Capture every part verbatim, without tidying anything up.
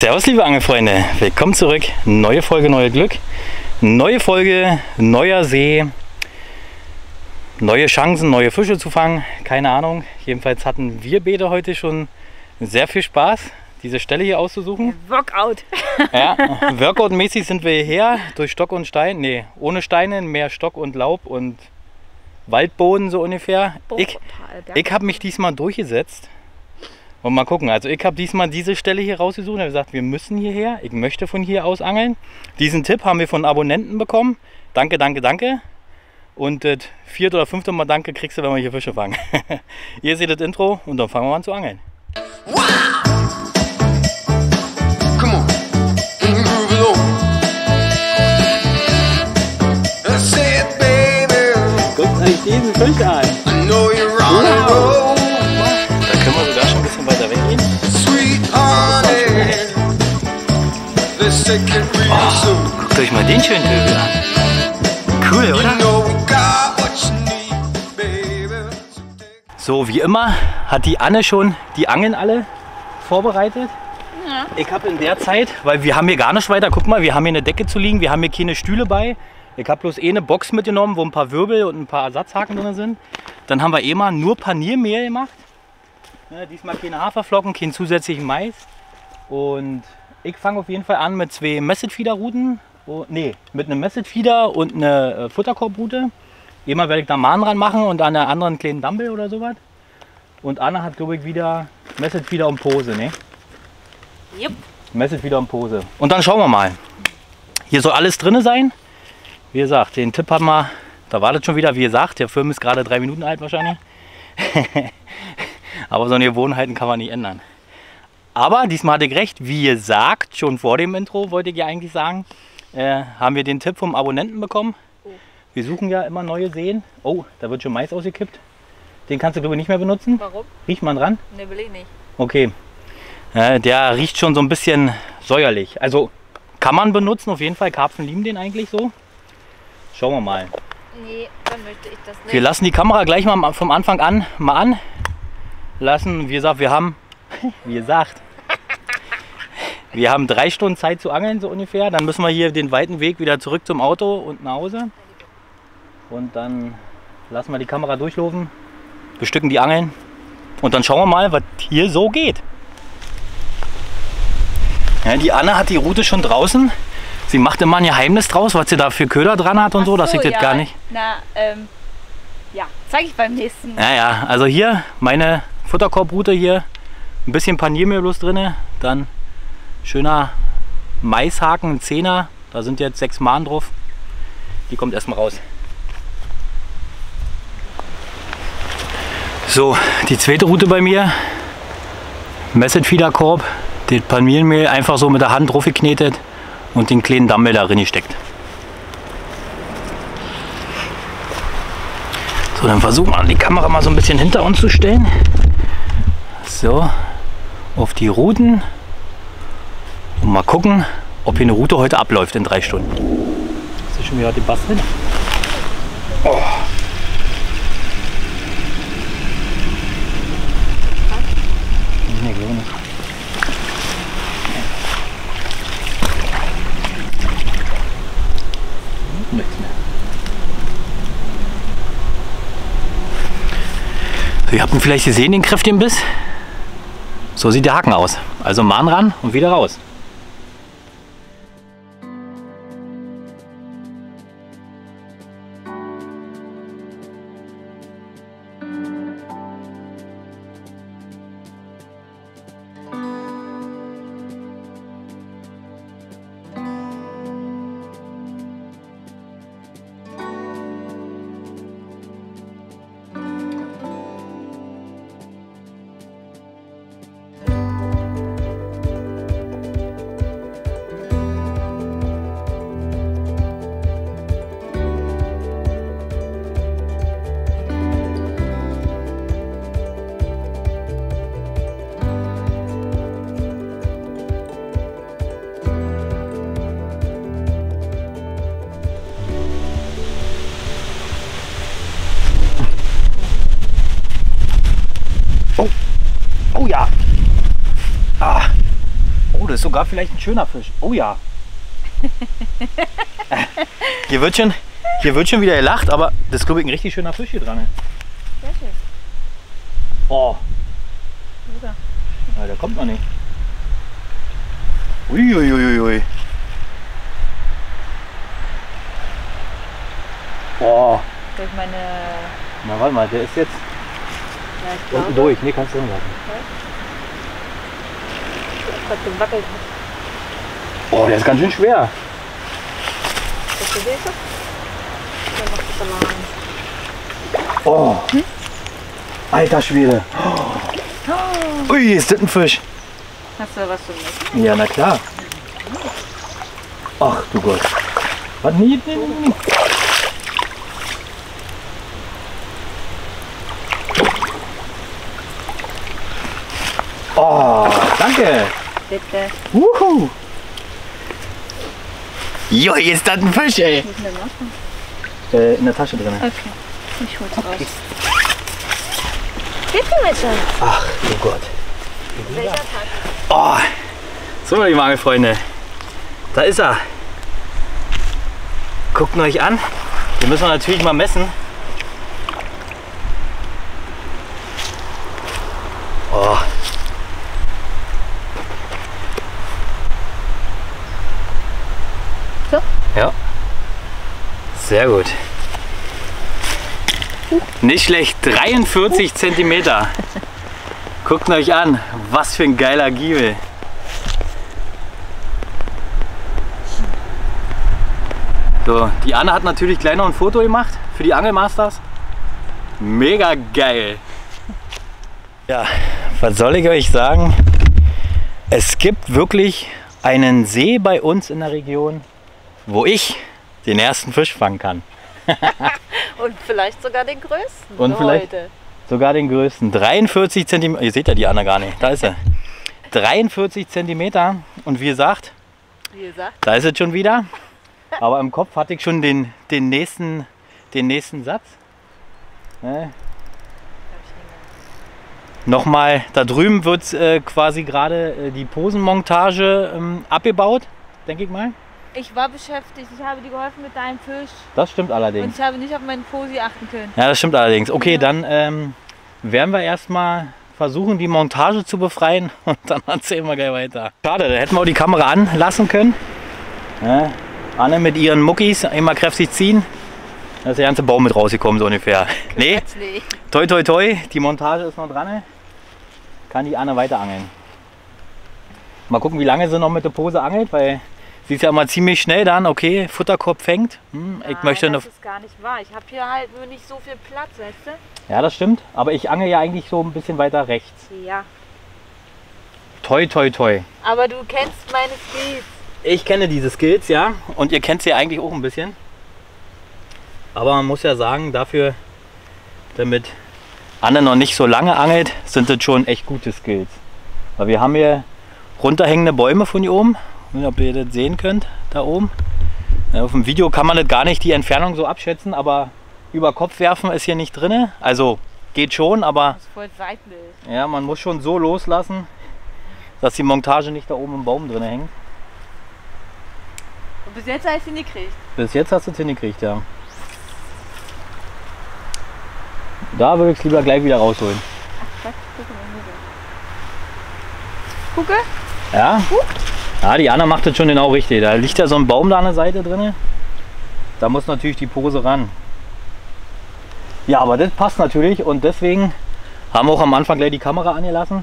Servus liebe Angelfreunde, willkommen zurück, neue Folge, neues Glück, neue Folge, neuer See, neue Chancen, neue Fische zu fangen, keine Ahnung. Jedenfalls hatten wir Bäder heute schon sehr viel Spaß, diese Stelle hier auszusuchen. Workout! Ja, Workout-mäßig sind wir hierher, durch Stock und Stein, nee, ohne Steine, mehr Stock und Laub und Waldboden so ungefähr. Ich, ich habe mich diesmal durchgesetzt. Und mal gucken, also ich habe diesmal diese Stelle hier rausgesucht und habe gesagt, wir müssen hierher, ich möchte von hier aus angeln. Diesen Tipp haben wir von Abonnenten bekommen. Danke, danke, danke. Und das vierte oder fünfte Mal Danke kriegst du, wenn wir hier Fische fangen. Ihr seht das Intro und dann fangen wir an zu angeln. Wow. Guckt euch diesen Fisch an. Wow. Oh, guckt euch mal den schönen Vögel an. Cool, oder? So, wie immer hat die Anne schon die Angeln alle vorbereitet. Ja. Ich habe in der Zeit, weil wir haben hier gar nicht weiter, guck mal, wir haben hier eine Decke zu liegen, wir haben hier keine Stühle bei. Ich habe bloß eh eine Box mitgenommen, wo ein paar Wirbel und ein paar Ersatzhaken drin sind. Dann haben wir eh mal nur Paniermehl gemacht. Ja, diesmal keine Haferflocken, keinen zusätzlichen Mais. Und ich fange auf jeden Fall an mit zwei Messetfiederruten, oh, nee, mit einem Messetfieder und einer Futterkorbrute. Einmal werde ich da Mahn dran machen und an der anderen kleinen Dumble oder sowas. Und Anna hat, glaube ich, wieder Messetfieder und Pose, ne? Yep. Messetfieder und Pose. Und dann schauen wir mal. Hier soll alles drin sein. Wie gesagt, den Tipp haben wir, da war das schon wieder, wie gesagt, der Film ist gerade drei Minuten alt wahrscheinlich. Aber so eine Gewohnheiten kann man nicht ändern. Aber diesmal hatte ich recht, wie gesagt, schon vor dem Intro wollte ich ja eigentlich sagen, äh, haben wir den Tipp vom Abonnenten bekommen. Oh. Wir suchen ja immer neue Seen. Oh, da wird schon Mais ausgekippt. Den kannst du, glaube ich, nicht mehr benutzen. Warum? Riecht man dran? Ne, will ich nicht. Okay. Äh, der riecht schon so ein bisschen säuerlich. Also kann man benutzen, auf jeden Fall. Karpfen lieben den eigentlich so. Schauen wir mal. Nee, dann möchte ich das nicht. Wir lassen die Kamera gleich mal vom Anfang an mal an. Lassen, wie gesagt, wir haben, wie gesagt, wir haben drei Stunden Zeit zu angeln, so ungefähr. Dann müssen wir hier den weiten Weg wieder zurück zum Auto und nach Hause. Und dann lassen wir die Kamera durchlaufen, bestücken die Angeln und dann schauen wir mal, was hier so geht. Ja, die Anna hat die Rute schon draußen. Sie macht immer ein Geheimnis draus, was sie da für Köder dran hat und so, so, dass ich ja das gar nicht... Na, ähm, ja, zeige ich beim nächsten Mal. Ja, ja, also hier meine Futterkorbrute hier, ein bisschen Paniermehl bloß drin, dann... Schöner Maishaken, ein Zehner, da sind jetzt sechs Mahn drauf. Die kommt erstmal raus. So, die zweite Rute bei mir. Messetfiederkorb, den Paniermehl einfach so mit der Hand drauf geknetet und den kleinen Dammel da rein gesteckt. So, dann versuchen wir die Kamera mal so ein bisschen hinter uns zu stellen. So, auf die Ruten. Und mal gucken, ob hier eine Route heute abläuft in drei Stunden. Das ist schon wieder gebastelt. Oh. Nee, glaube nicht. Nichts mehr. So, ihr habt ihn vielleicht gesehen, den kräftigen Biss. So sieht der Haken aus. Also Mahn ran und wieder raus. ist sogar vielleicht ein schöner Fisch. Oh ja. Hier wird schon, hier wird schon wieder gelacht, aber das ist, glaube ich, ein richtig schöner Fisch hier dran. Sehr schön. Oh. Ja, der kommt noch nicht. Uiuiuiui. Ui, ui. Oh. Durch meine... Na warte mal, der ist jetzt ja, unten durch. Ne, kannst du drin lassen. Okay. Wackelt. Oh, der ist ganz schön schwer. Das ist das. Oh. Hm? Alter Schwede. Oh. Ui, ist das ein Fisch. Hast du was zu nehmen? Ja, na klar. Ach du Gott. Was nie? nie, nie. Oh, danke. Bitte. Wuhu. Jo, hier ist das ein Fisch, ey. Wie ist denn der? Äh, in der Tasche drin. Okay, ich hol's okay. raus. Bitte, Mädchen. Ach, du oh Gott. Welcher Tag? Oh, so, liebe Angelfreunde. Da ist er. Guckt ihn euch an. Den müssen wir natürlich mal messen. Oh. So? Ja. Sehr gut. Nicht schlecht, dreiundvierzig Zentimeter. Guckt euch an, was für ein geiler Giebel. So, die Anne hat natürlich gleich noch ein Foto gemacht für die Angelmasters. Mega geil. Ja, was soll ich euch sagen? Es gibt wirklich einen See bei uns in der Region, wo ich den ersten Fisch fangen kann. Und vielleicht sogar den größten. Und vielleicht sogar den größten. dreiundvierzig Zentimeter. Ihr seht ja die Anna gar nicht. Da ist er. dreiundvierzig Zentimeter. Und wie gesagt, wie gesagt, da ist es schon wieder. Aber im Kopf hatte ich schon den, den, nächsten, den nächsten Satz. Ne? Nochmal, da drüben wird äh, quasi gerade äh, die Posenmontage ähm, abgebaut, denke ich mal. Ich war beschäftigt, ich habe dir geholfen mit deinem Fisch. Das stimmt allerdings. Und ich habe nicht auf meinen Posi achten können. Ja, das stimmt allerdings. Okay, ja. Dann ähm, werden wir erstmal versuchen, die Montage zu befreien und dann erzählen wir gleich weiter. Schade, da hätten wir auch die Kamera anlassen können. Ja, Anne mit ihren Muckis immer kräftig ziehen. Da ist der ganze Baum mit rausgekommen, so ungefähr. Nee? Toi, toi, toi, die Montage ist noch dran. Kann die Anne weiter angeln. Mal gucken, wie lange sie noch mit der Pose angelt, weil... Sie ist ja mal ziemlich schnell dann, okay, Futterkorb fängt. Hm, Nein, ich möchte das noch... ist gar nicht wahr. Ich habe hier halt nur nicht so viel Platz, weißt du? Ja, das stimmt. Aber ich angel ja eigentlich so ein bisschen weiter rechts. Ja. Toi, toi, toi. Aber du kennst meine Skills. Ich kenne diese Skills, ja. Und ihr kennt sie ja eigentlich auch ein bisschen. Aber man muss ja sagen, dafür, damit Anne noch nicht so lange angelt, sind das schon echt gute Skills. Weil wir haben hier runterhängende Bäume von hier oben. Ich weiß nicht, ob ihr das sehen könnt, da oben. Ja, auf dem Video kann man das gar nicht die Entfernung so abschätzen, aber über Kopf werfen ist hier nicht drin. Also geht schon, aber das ist voll seitlich. Ja, man muss schon so loslassen, dass die Montage nicht da oben im Baum drin hängt. Und bis jetzt hast du es hingekriegt? Bis jetzt hast du es hingekriegt, ja. Da würde ich es lieber gleich wieder rausholen. Ach, gucke. Ja. Uh. Ja, die Anna macht das schon genau richtig. Da liegt ja so ein Baum da an der Seite drin. Da muss natürlich die Pose ran. Ja, aber das passt natürlich und deswegen haben wir auch am Anfang gleich die Kamera angelassen.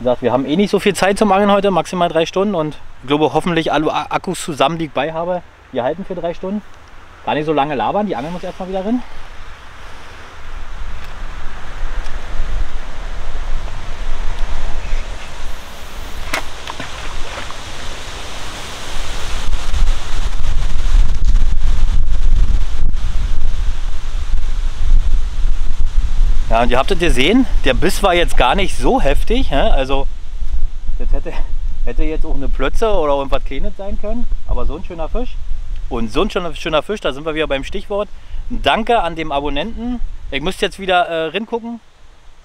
Wie gesagt, wir haben eh nicht so viel Zeit zum Angeln heute, maximal drei Stunden. Und ich glaube, hoffentlich alle Akkus zusammen, die ich bei habe, die halten für drei Stunden. Gar nicht so lange labern, die Angel muss erstmal wieder rein. Ja, und ihr habt das gesehen, der Biss war jetzt gar nicht so heftig, ne? Also das hätte, hätte jetzt auch eine Plötze oder irgendwas Kleines sein können, aber so ein schöner Fisch und so ein schöner, schöner Fisch, da sind wir wieder beim Stichwort. Danke an dem Abonnenten, ich müsste jetzt wieder äh, reingucken,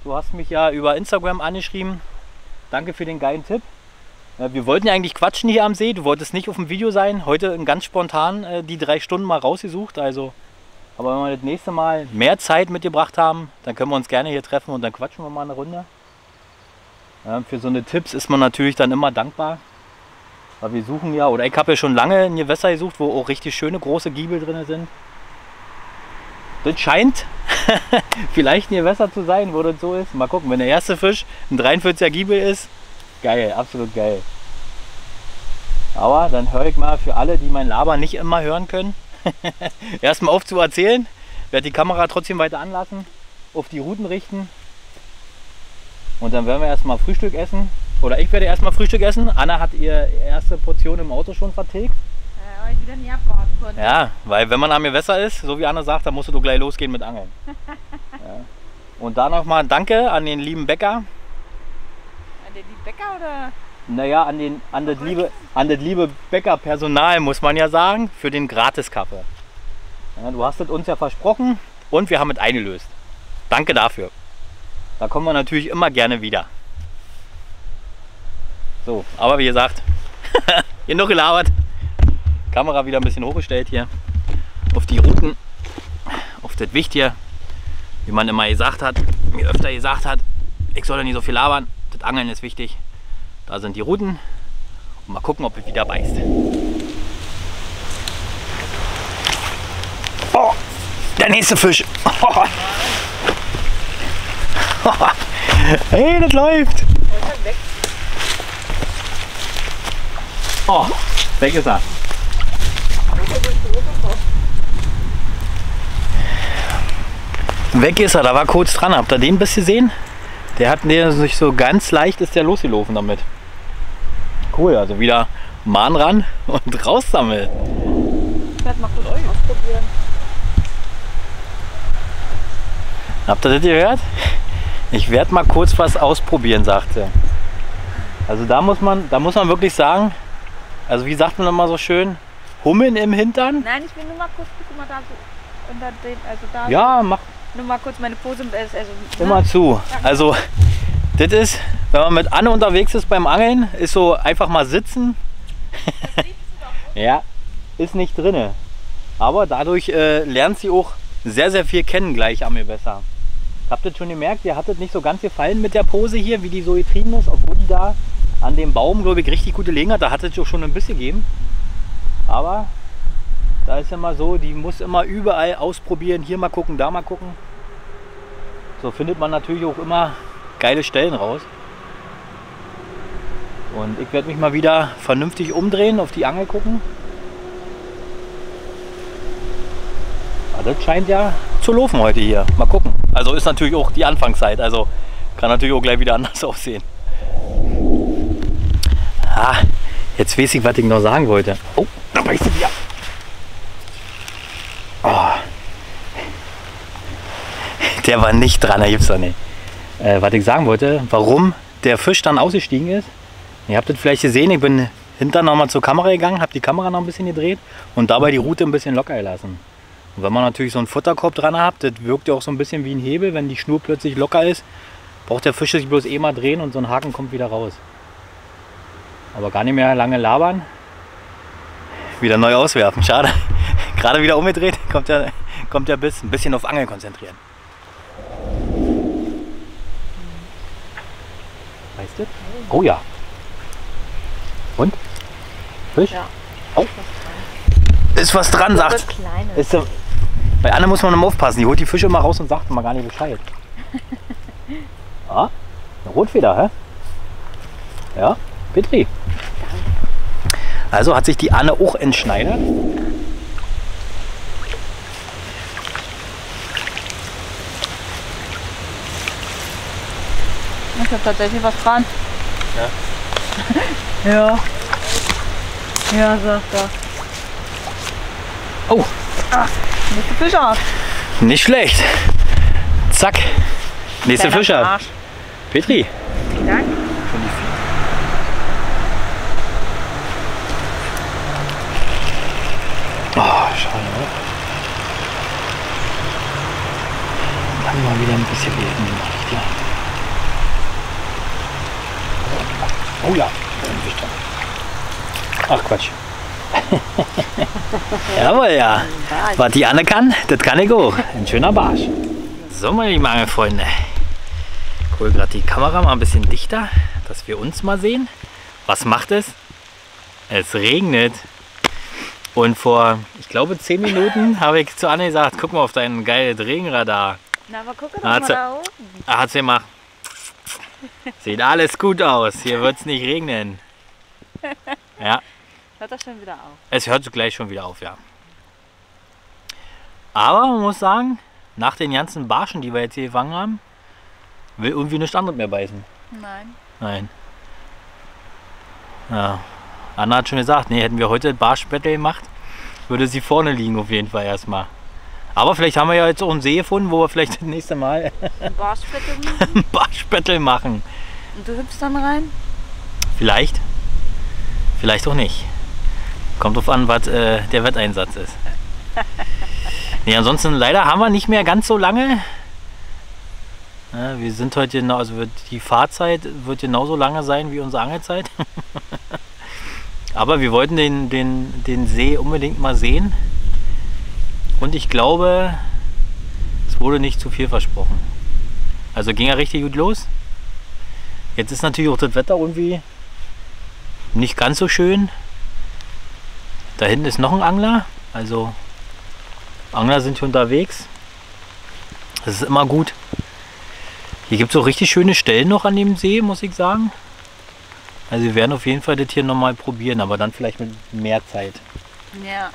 du hast mich ja über Instagram angeschrieben, danke für den geilen Tipp, Ja, wir wollten ja eigentlich quatschen hier am See, du wolltest nicht auf dem Video sein. Heute ganz spontan äh, die drei Stunden mal rausgesucht. Also, aber wenn wir das nächste Mal mehr Zeit mitgebracht haben, dann können wir uns gerne hier treffen und dann quatschen wir mal eine Runde. Ja, für so eine Tipps ist man natürlich dann immer dankbar. Weil wir suchen ja, oder ich habe ja schon lange ein Gewässer gesucht, wo auch richtig schöne große Giebel drin sind. Das scheint vielleicht ein Gewässer zu sein, wo das so ist. Mal gucken, wenn der erste Fisch ein dreiundvierziger Giebel ist, geil, absolut geil. Aber dann höre ich mal für alle, die mein Laber nicht immer hören können, erstmal auf zu erzählen. Ich werde die Kamera trotzdem weiter anlassen, auf die Routen richten. Und dann werden wir erstmal Frühstück essen. Oder ich werde erstmal Frühstück essen. Anna hat ihre erste Portion im Auto schon vertilgt. Äh, weil ich wieder nie abwarten konnte. Ja, weil wenn man am Gewässer ist, so wie Anna sagt, dann musst du gleich losgehen mit Angeln. Ja. Und da nochmal Danke an den lieben Bäcker. An den lieben Bäcker oder? Naja, an, den, an, das liebe, an das liebe Bäckerpersonal muss man ja sagen, für den Gratis-Kaffee. Ja, du hast es uns ja versprochen und wir haben es eingelöst. Danke dafür. Da kommen wir natürlich immer gerne wieder. So, aber wie gesagt, genug gelabert. Kamera wieder ein bisschen hochgestellt hier. Auf die Routen, auf das Wichtige. Wie man immer gesagt hat, mir öfter gesagt hat, ich soll ja nicht so viel labern. Das Angeln ist wichtig. Da sind die Routen. Und mal gucken, ob es wieder beißt. Oh, der nächste Fisch. Oh. Oh. Hey, das läuft. Oh, weg ist er. Weg ist er, da war kurz dran. Habt ihr den bis gesehen? Der hat sich so ganz leicht, ist der losgelaufen damit. Cool, also wieder Mahn ran und raus damit. Das macht euch ausprobieren. Habt ihr das gehört? Ich werde mal kurz was ausprobieren, sagt er. Also da muss man, da muss man wirklich sagen, also wie sagt man immer so schön, Hummeln im Hintern? Nein, ich will nur mal kurz, guck mal da so, unter den, also da. Ja, mach. Nur mal kurz meine Pose, also. Immer zu. Also, das ist, wenn man mit Anne unterwegs ist beim Angeln, ist so einfach mal sitzen. Das riechst du doch. Ja, ist nicht drinne. Aber dadurch äh, lernt sie auch sehr, sehr viel kennen gleich am Gewässer. Habt ihr schon gemerkt, ihr hattet nicht so ganz gefallen mit der Pose hier, wie die so getrieben ist, obwohl die da an dem Baum, glaube ich, richtig gute Länge hat. Da hat es schon ein bisschen gegeben. Aber da ist immer so, die muss immer überall ausprobieren. Hier mal gucken, da mal gucken. So findet man natürlich auch immer geile Stellen raus. Und ich werde mich mal wieder vernünftig umdrehen, auf die Angel gucken. Aber das scheint ja zu laufen heute hier. Mal gucken. Also ist natürlich auch die Anfangszeit. Also kann natürlich auch gleich wieder anders aussehen. Ah, jetzt weiß ich, was ich noch sagen wollte. Oh, da beißt sie wieder. Oh. Der war nicht dran, da gibt's doch nicht. Äh, was ich sagen wollte, warum der Fisch dann ausgestiegen ist. Ihr habt das vielleicht gesehen, ich bin hinter nochmal zur Kamera gegangen, habe die Kamera noch ein bisschen gedreht und dabei die Rute ein bisschen locker gelassen. Und wenn man natürlich so einen Futterkorb dran hat, das wirkt ja auch so ein bisschen wie ein Hebel. Wenn die Schnur plötzlich locker ist, braucht der Fisch sich bloß eh mal drehen und so ein Haken kommt wieder raus. Aber gar nicht mehr lange labern. Wieder neu auswerfen, schade. Gerade wieder umgedreht, kommt der, kommt der Biss. Ein bisschen auf Angeln konzentrieren. Weißt du? Oh ja. Und? Fisch? Ja. Oh. Ist was dran, sagt. Ist so, bei Anne muss man immer aufpassen. Die holt die Fische immer raus und sagt immer gar nicht Bescheid. Ah, eine Rotfeder, hä? Ja, Petri. Also hat sich die Anne auch entschneidert. Ich habe tatsächlich was dran. Ja. Ja. Ja, sagt er. Oh! Ach, nächste Fischart. Nicht schlecht. Zack. Nächste Fischart. Petri. Vielen Dank. Oh, schau mal. Dann mal wieder ein bisschen Bäden gemacht. Ja. Oh ja. Ach Quatsch. Jawohl, ja. Was die Anne kann, das kann ich auch. Ein schöner Barsch. So, meine lieben Angelfreunde. Ich hole gerade die Kamera mal ein bisschen dichter, dass wir uns mal sehen. Was macht es? Es regnet. Und vor, ich glaube, zehn Minuten habe ich zu Anne gesagt, guck mal auf dein geiles Regenradar. Na, aber guck doch mal da oben. Ah, hat's gemacht. Sieht alles gut aus. Hier wird es nicht regnen. Ja. Hört das schon wieder auf? Es hört gleich schon wieder auf, ja. Aber man muss sagen, nach den ganzen Barschen, die wir jetzt hier gefangen haben, will irgendwie nichts anderes mehr beißen. Nein. Nein. Ja. Anna hat schon gesagt, nee, hätten wir heute Barschbattle gemacht, würde sie vorne liegen auf jeden Fall erstmal. Aber vielleicht haben wir ja jetzt auch einen See gefunden, wo wir vielleicht das nächste Mal ein Barschbattle, Barschbattle machen. Und du hüpfst dann rein? Vielleicht. Vielleicht auch nicht. Kommt drauf an, was äh, der Wetteinsatz ist. Nee, ansonsten leider haben wir nicht mehr ganz so lange. Ja, wir sind heute, also wird die Fahrzeit wird genauso lange sein wie unsere Angelzeit. Aber wir wollten den, den, den See unbedingt mal sehen. Und ich glaube, es wurde nicht zu viel versprochen. Also ging er richtig gut los. Jetzt ist natürlich auch das Wetter irgendwie nicht ganz so schön. Da hinten ist noch ein Angler, also Angler sind hier unterwegs. Das ist immer gut. Hier gibt es auch richtig schöne Stellen noch an dem See, muss ich sagen. Also wir werden auf jeden Fall das hier nochmal probieren, aber dann vielleicht mit mehr Zeit. Ja.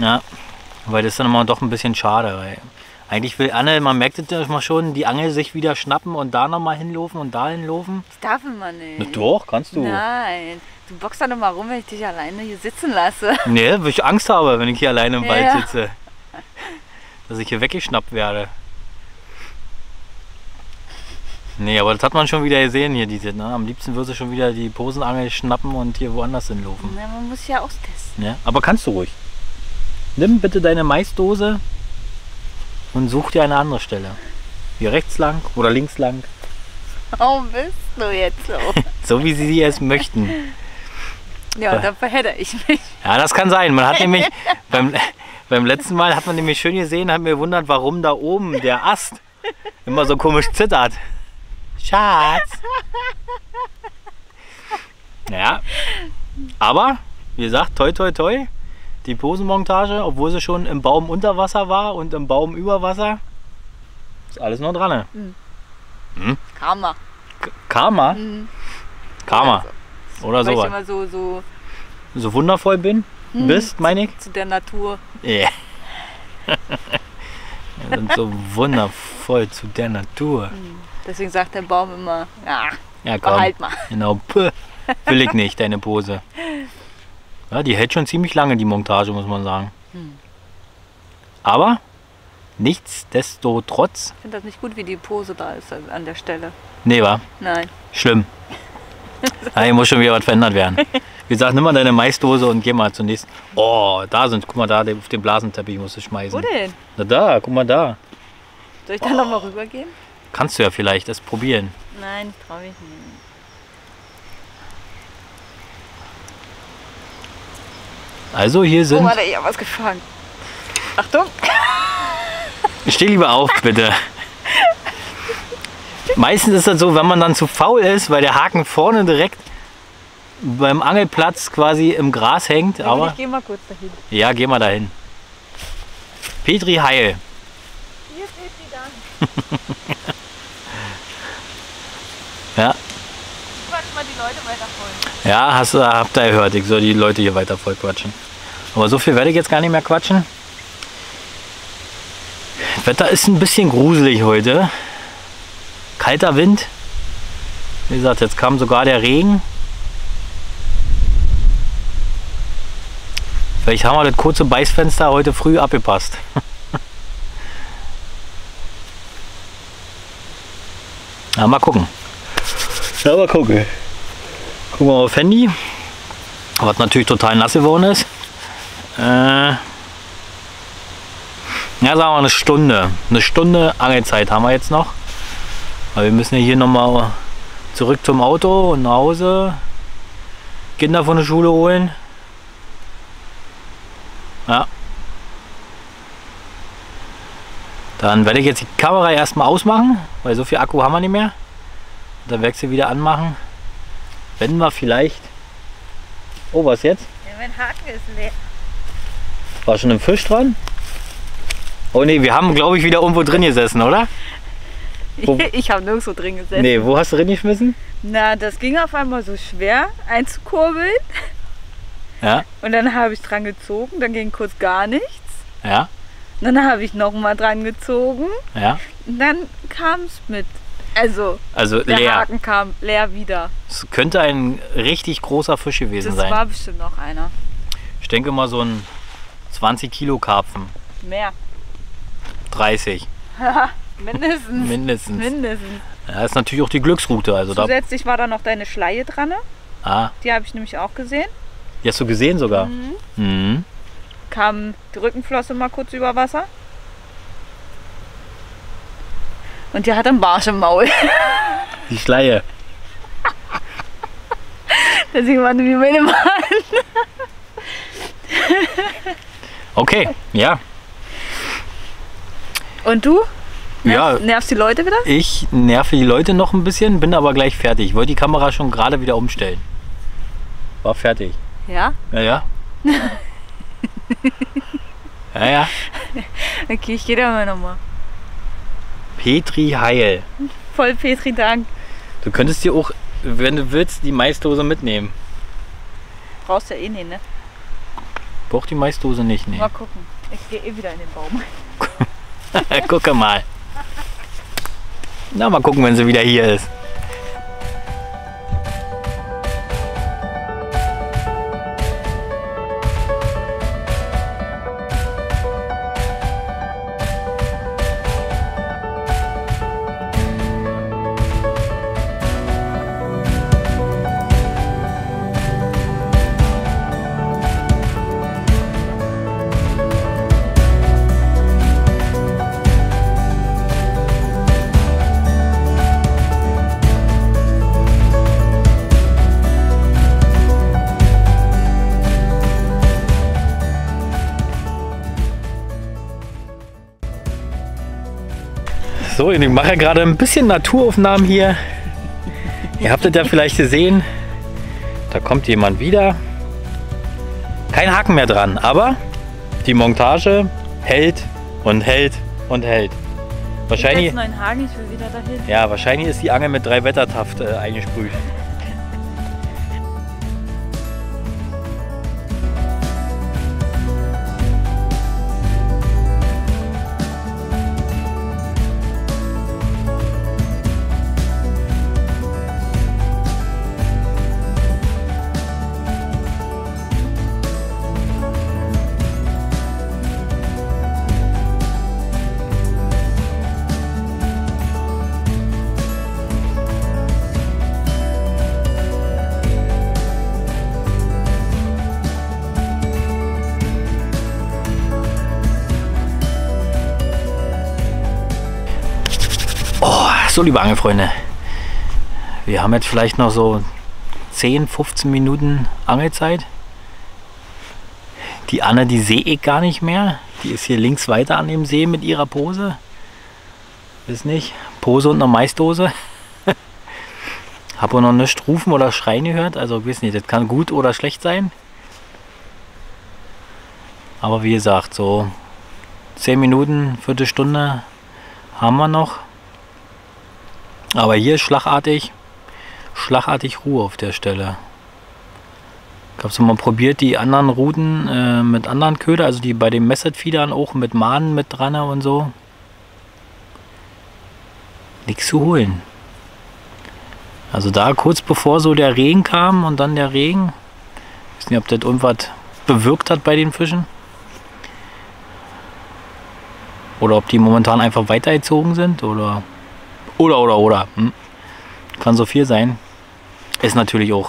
Ja, weil das ist dann immer doch ein bisschen schade. Weil eigentlich will Anne, man merkt es ja schon, die Angel sich wieder schnappen und da nochmal hinlaufen und da hinlaufen. Das darf man nicht. Na doch, kannst du. Nein. Du boxst da nochmal rum, wenn ich dich alleine hier sitzen lasse. Nee, weil ich Angst habe, wenn ich hier alleine im ja. Wald sitze. Dass ich hier weggeschnappt werde. Nee, aber das hat man schon wieder gesehen hier, diese, ne? Am liebsten würde sie schon wieder die Posenangel schnappen und hier woanders hinlaufen. Na, man muss ja austesten. Ja, aber kannst du ruhig. Nimm bitte deine Maisdose und such dir eine andere Stelle. Hier rechts lang oder links lang. Warum bist du jetzt so? So wie sie sie es möchten. Ja, und dann verhedder ich mich. Ja, das kann sein. Man hat nämlich beim, beim letzten Mal hat man nämlich schön gesehen, hat mir gewundert, warum da oben der Ast immer so komisch zittert. Schatz! Ja, aber wie gesagt, toi toi toi, die Posenmontage, obwohl sie schon im Baum unter Wasser war und im Baum über Wasser, ist alles noch dran. Ne? Mhm. Hm? Karma. K Karma? Mhm. Karma. Oder so. Oder weil so, ich immer so, so, so wundervoll bin, mhm. bist, meine ich. Zu der Natur. Ja. Yeah. Wir sind so wundervoll zu der Natur. Mhm. Deswegen sagt der Baum immer, ah, ja, komm, behalt mal. Genau, puh, will ich nicht, deine Pose. Ja, die hält schon ziemlich lange, die Montage, muss man sagen. Hm. Aber nichtsdestotrotz. Ich finde das nicht gut, wie die Pose da ist an der Stelle. Nee, war? Nein. Schlimm. Ja, hier muss schon wieder was verändert werden. Wie gesagt, nimm mal deine Maisdose und geh mal zunächst. Oh, da sind, guck mal da, auf den Blasenteppich musst du schmeißen. Wo denn? Na da, guck mal da. Soll ich da oh. nochmal rübergehen? Kannst du ja vielleicht das probieren. Nein, ich traue mich nicht. Also hier sind... Oh, warte, ich habe was gefangen. Achtung! Steh lieber auf, bitte. Meistens ist das so, wenn man dann zu faul ist, weil der Haken vorne direkt beim Angelplatz quasi im Gras hängt. Ja, aber ich geh mal kurz dahin. Ja, geh mal dahin. Petri Heil. Hier ist Petri da. Ja. Quatsch mal die Leute weiter voll. Ja, hast, habt ihr gehört, ich soll die Leute hier weiter voll quatschen. Aber so viel werde ich jetzt gar nicht mehr quatschen. Das Wetter ist ein bisschen gruselig heute. Kalter Wind. Wie gesagt, jetzt kam sogar der Regen. Vielleicht haben wir das kurze Beißfenster heute früh abgepasst. Na, mal gucken. Ja, mal gucken. Gucken wir mal auf Handy, was natürlich total nass geworden ist. Äh, ja, sagen wir eine Stunde. Eine Stunde Angelzeit haben wir jetzt noch. Weil wir müssen ja hier nochmal zurück zum Auto und nach Hause. Kinder von der Schule holen. Ja. Dann werde ich jetzt die Kamera erstmal ausmachen, weil so viel Akku haben wir nicht mehr. Und dann Wechsel wieder anmachen. Wenn wir vielleicht... Oh, was jetzt? Ja, mein Haken ist leer. War schon ein Fisch dran? Oh ne, wir haben, glaube ich, wieder irgendwo drin gesessen, oder? Wo? Ich habe nirgendwo drin gesessen. Nee, wo hast du drin geschmissen? Na, das ging auf einmal so schwer einzukurbeln. Ja. Und dann habe ich dran gezogen, dann ging kurz gar nichts. Ja. Und dann habe ich nochmal dran gezogen. Ja. Und dann kam es mit. Also, also der leer. Haken kam leer wieder. Es könnte ein richtig großer Fisch gewesen das sein. Das war bestimmt noch einer. Ich denke mal so ein zwanzig Kilo Karpfen. Mehr. dreißig. Mindestens. Mindestens. Mindestens. Ja, ist natürlich auch die Glücksroute. Also zusätzlich da war da noch deine Schleie dran. Ah. Die habe ich nämlich auch gesehen. Die hast du gesehen sogar? Mhm. Mhm. Kam die Rückenflosse mal kurz über Wasser. Und die hat einen Barsch im Maul. Die Schleie. Deswegen waren die wie meine Mann. Okay, ja. Und du? Nerv, ja, nervst die Leute wieder? Ich nerve die Leute noch ein bisschen, bin aber gleich fertig. Ich wollte die Kamera schon gerade wieder umstellen. War fertig. Ja? Ja, ja. Ja, ja. Okay, ich gehe da mal nochmal. Petri Heil. Voll Petri Dank. Du könntest dir auch, wenn du willst, die Maisdose mitnehmen. Brauchst du ja eh nicht, ne? Brauch die Maisdose nicht, ne? Mal gucken. Ich gehe eh wieder in den Baum. Gucke mal. Na, mal gucken, wenn sie wieder hier ist. So, ich mache gerade ein bisschen Naturaufnahmen hier. Ihr habt es ja vielleicht gesehen. Da kommt jemand wieder. Kein Haken mehr dran, aber die Montage hält und hält und hält. Wahrscheinlich, ich will jetzt noch einen Haken, ich will wieder dahin. Ja, wahrscheinlich ist die Angel mit drei Wettertaft äh, eingesprüht. So, liebe Angelfreunde, wir haben jetzt vielleicht noch so zehn, fünfzehn Minuten Angelzeit. Die Anne, die sehe ich gar nicht mehr. Die ist hier links weiter an dem See mit ihrer Pose. Ist nicht. Pose und eine Maisdose. Habe auch noch nichts rufen oder schreien gehört. Also, ich weiß nicht, das kann gut oder schlecht sein. Aber wie gesagt, so zehn Minuten, Viertelstunde haben wir noch. Aber hier schlagartig, schlagartig Ruhe auf der Stelle. Ich habe es mal probiert, die anderen Routen äh, mit anderen Köder, also die bei den Messetfiedern auch mit Mahnen mit dran und so. Nichts zu holen. Also da kurz bevor so der Regen kam und dann der Regen. Ich weiß nicht, ob das irgendwas bewirkt hat bei den Fischen. Oder ob die momentan einfach weitergezogen sind oder... Oder, oder, oder. Hm. Kann so viel sein. Ist natürlich auch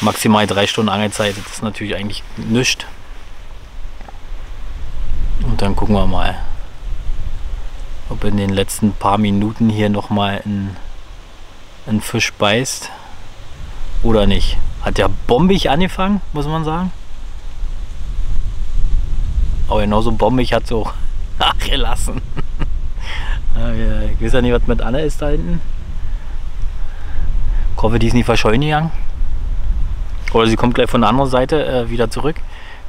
maximal drei Stunden Angelzeit. Das ist natürlich eigentlich nichts. Und dann gucken wir mal, ob in den letzten paar Minuten hier nochmal ein, ein Fisch beißt oder nicht. Hat ja bombig angefangen, muss man sagen. Aber genauso bombig hat es auch nachgelassen. Ich weiß ja nicht, was mit Anna ist da hinten. Ich hoffe, die ist nicht verschollen gegangen. Oder sie kommt gleich von der anderen Seite äh, wieder zurück.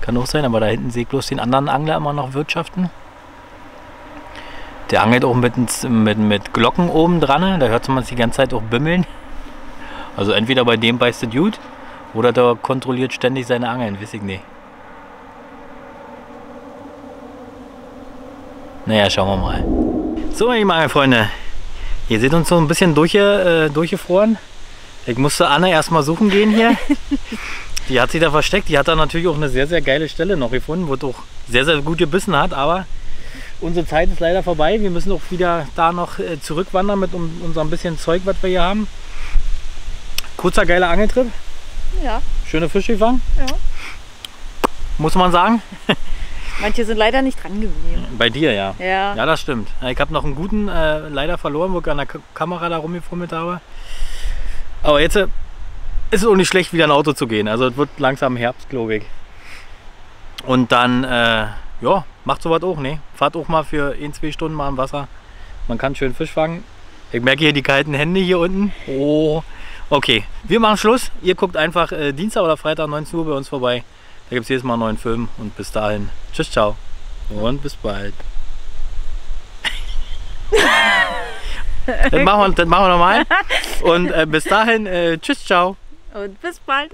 Kann auch sein, aber da hinten sehe ich bloß den anderen Angler immer noch wirtschaften. Der angelt auch mit, mit, mit Glocken oben dran. Da hört man es die ganze Zeit auch bimmeln. Also entweder bei dem beißt es gut oder der kontrolliert ständig seine Angeln, weiß ich nicht. Naja, schauen wir mal. So, meine Angelfreunde, ihr seht uns so ein bisschen durch, äh, durchgefroren. Ich musste Anna erstmal suchen gehen hier. Die hat sich da versteckt. Die hat da natürlich auch eine sehr, sehr geile Stelle noch gefunden, wo es auch sehr, sehr gut gebissen hat. Aber unsere Zeit ist leider vorbei. Wir müssen auch wieder da noch äh, zurückwandern mit um, unserem bisschen Zeug, was wir hier haben. Kurzer, geiler Angeltrip. Ja. Schöne Fische gefangen. Ja. Muss man sagen. Manche sind leider nicht dran geblieben. Bei dir, ja. Ja, ja, das stimmt. Ich habe noch einen guten äh, leider verloren, wo ich an der K Kamera da rumgefummelt habe. Aber jetzt äh, ist es auch nicht schlecht, wieder in ein Auto zu gehen. Also es wird langsam Herbst, glaube ich. Und dann, äh, ja, macht sowas auch, ne? Fahrt auch mal für ein, zwei Stunden mal im Wasser. Man kann schön Fisch fangen. Ich merke hier die kalten Hände hier unten. Oh, okay. Wir machen Schluss. Ihr guckt einfach äh, Dienstag oder Freitag neunzehn Uhr bei uns vorbei. Da gibt es jedes Mal einen neuen Film und bis dahin. Tschüss, ciao und bis bald. Das machen wir, das machen wir nochmal. Und äh, bis dahin, äh, tschüss, ciao. Und bis bald.